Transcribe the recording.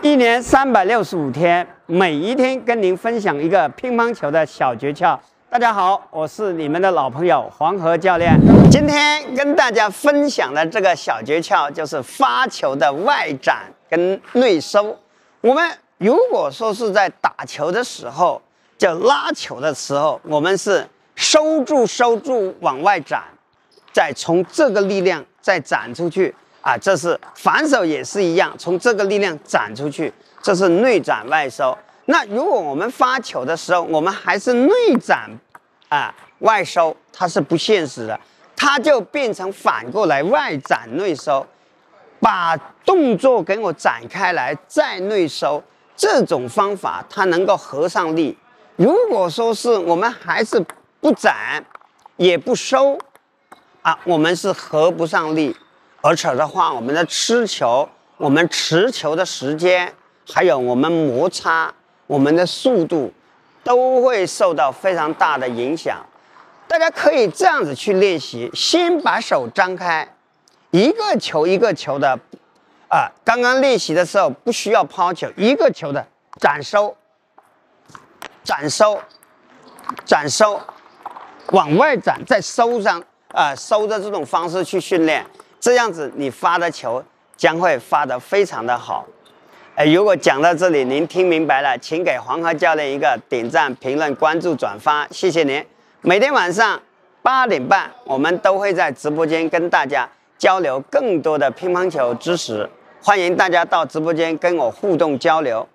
一年365天，每一天跟您分享一个乒乓球的小诀窍。大家好，我是你们的老朋友黄河教练。今天跟大家分享的这个小诀窍就是发球的外展跟内收。我们如果说是在打球的时候，就拉球的时候，我们是收住往外展，再从这个力量再展出去。 啊，这是反手也是一样，从这个力量展出去，这是内展外收。那如果我们发球的时候，我们还是内展啊外收，它是不现实的，它就变成反过来外展内收，把动作给我展开来再内收。这种方法它能够合上力。如果说是我们还是不展也不收，啊，我们是合不上力。 而且的话，我们的吃球、我们持球的时间，还有我们摩擦、我们的速度，都会受到非常大的影响。大家可以这样子去练习：先把手张开，一个球一个球的，刚刚练习的时候不需要抛球，一个球的展收，往外展，再收上，收的这种方式去训练。 这样子，你发的球将会发得非常的好。如果讲到这里您听明白了，请给黄河教练一个点赞、评论、关注、转发，谢谢您。每天晚上8点半，我们都会在直播间跟大家交流更多的乒乓球知识，欢迎大家到直播间跟我互动交流。